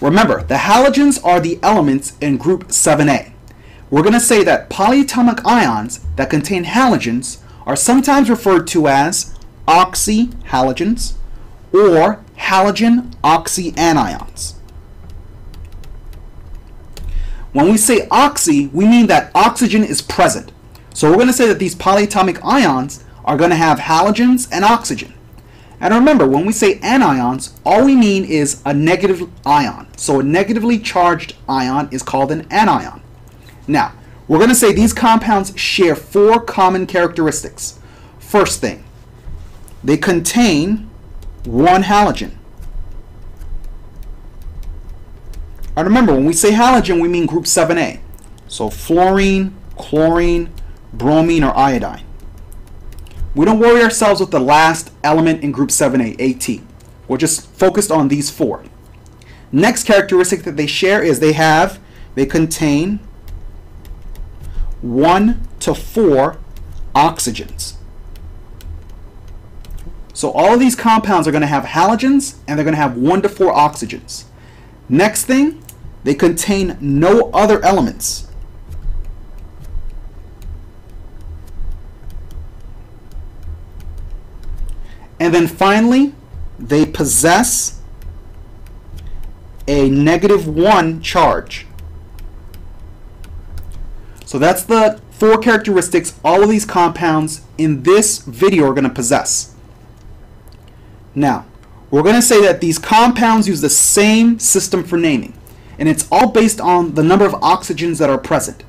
Remember, the halogens are the elements in group 7a. We're going to say that polyatomic ions that contain halogens are sometimes referred to as oxyhalogens or halogen oxyanions. When we say oxy, we mean that oxygen is present. So we're going to say that these polyatomic ions are going to have halogens and oxygen. And remember, when we say anions, all we mean is a negative ion. So a negatively charged ion is called an anion. Now, we're going to say these compounds share four common characteristics. First thing, they contain one halogen. And remember, when we say halogen, we mean group 7A. So fluorine, chlorine, bromine, or iodine. We don't worry ourselves with the last element in group 7A, AT. We're just focused on these four. Next characteristic that they share is they contain 1 to 4 oxygens. So all of these compounds are going to have halogens and they're going to have 1 to 4 oxygens. Next thing, they contain no other elements. And then finally, they possess a -1 charge. So that's the four characteristics all of these compounds in this video are going to possess. Now, we're going to say that these compounds use the same system for naming, and it's all based on the number of oxygens that are present.